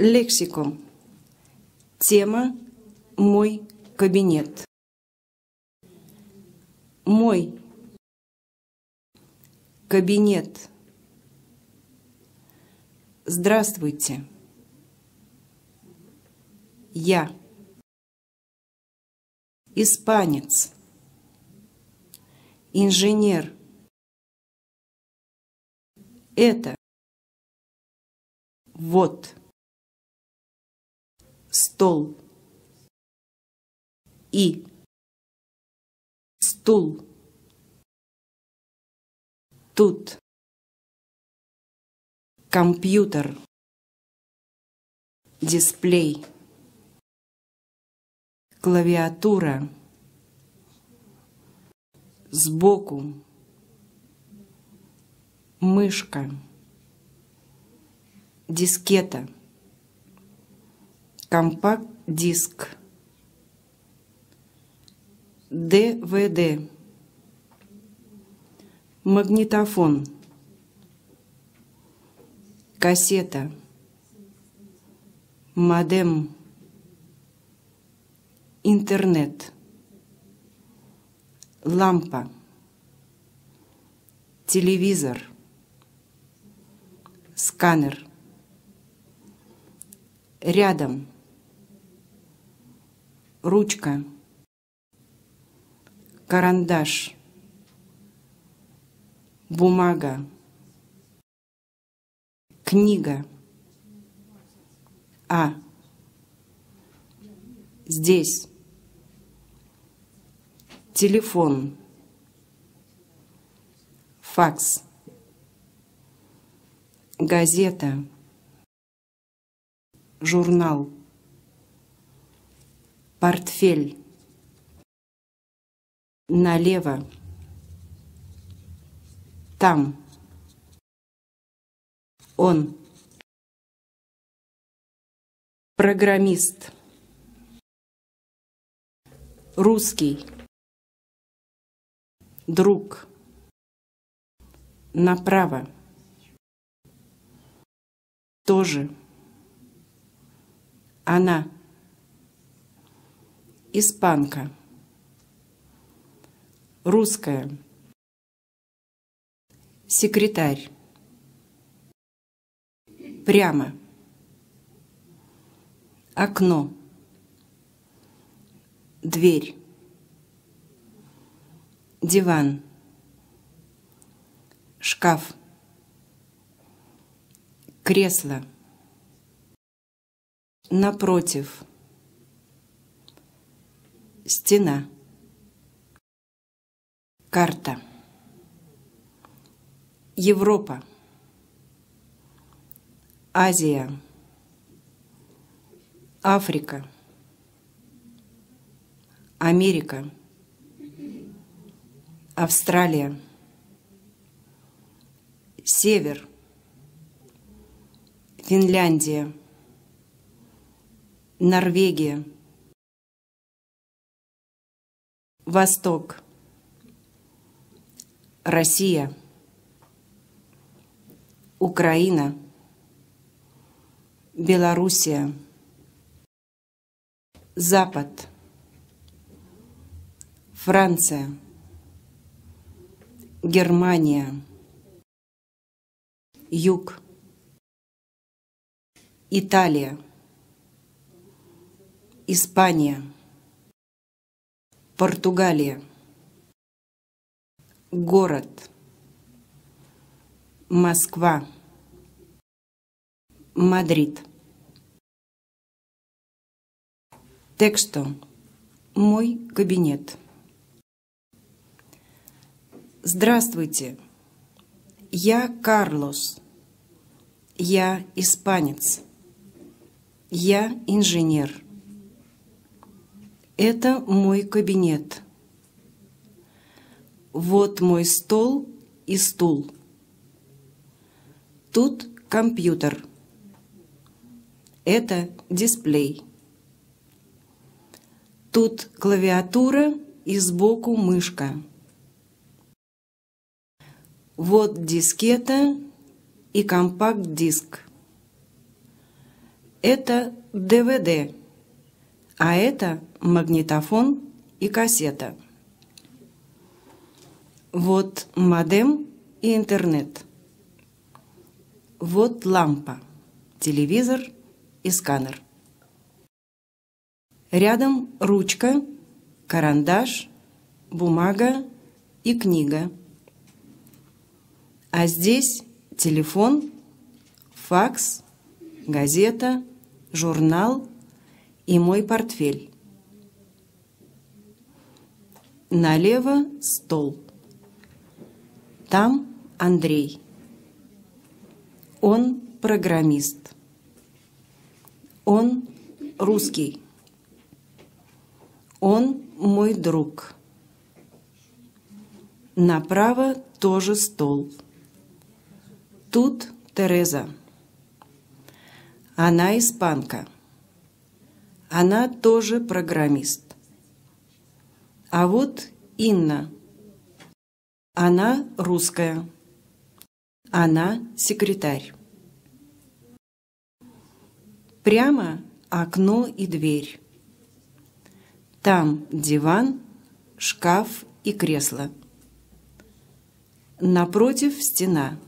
Лексикон. Тема «Мой кабинет». Мой кабинет. Здравствуйте. Я испанец, инженер. Это вот стол и стул. Тут компьютер, дисплей, клавиатура, сбоку, мышка, дискета, компакт-диск, DVD, магнитофон, кассета, модем, интернет, лампа, телевизор, сканер, рядом, ручка, карандаш, бумага, книга. А. Здесь. Телефон. Факс. Газета. Журнал. Портфель. Налево. Там. Он. Программист. Русский. Друг. Направо. Тоже. Она. Испанка. Русская. Секретарь. Прямо. Окно. Дверь. Диван. Шкаф. Кресло. Напротив. Стена. Карта. Европа, Азия, Африка, Америка, Австралия, Север, Финляндия, Норвегия, Восток, Россия, Украина, Белоруссия, Запад, Франция, Германия, Юг, Италия, Испания, Португалия, город, Москва, Мадрид. Тексто. Мой кабинет. Здравствуйте. Я Карлос. Я испанец. Я инженер. Это мой кабинет. Вот мой стол и стул. Тут компьютер. Это дисплей. Тут клавиатура и сбоку мышка. Вот дискета и компакт-диск. Это DVD, а это магнитофон и кассета. Вот модем и интернет. Вот лампа, телевизор и сканер. Рядом ручка, карандаш, бумага и книга. А здесь телефон, факс, газета, журнал и мой портфель. Налево стол. Там Андрей. Он программист. Он русский. Он мой друг. Направо тоже стол. Тут Тереза. Она испанка. Она тоже программист. А вот Инна. Она русская. Она секретарь. Прямо окно и дверь. Там диван, шкаф и кресло. Напротив стена.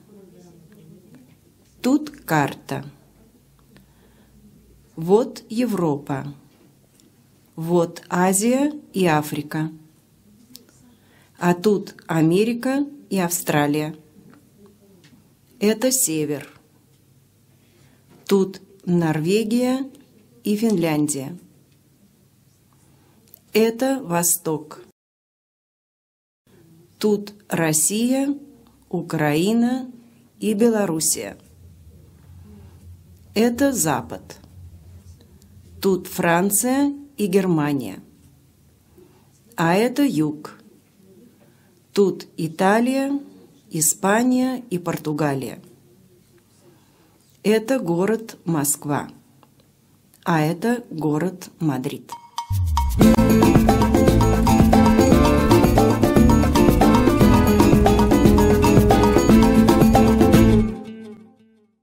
Тут карта. Вот Европа. Вот Азия и Африка. А тут Америка и Австралия. Это север. Тут Норвегия и Финляндия. Это восток. Тут Россия, Украина и Белоруссия. Это запад. Тут Франция и Германия. А это юг. Тут Италия, Испания и Португалия. Это город Москва. А это город Мадрид.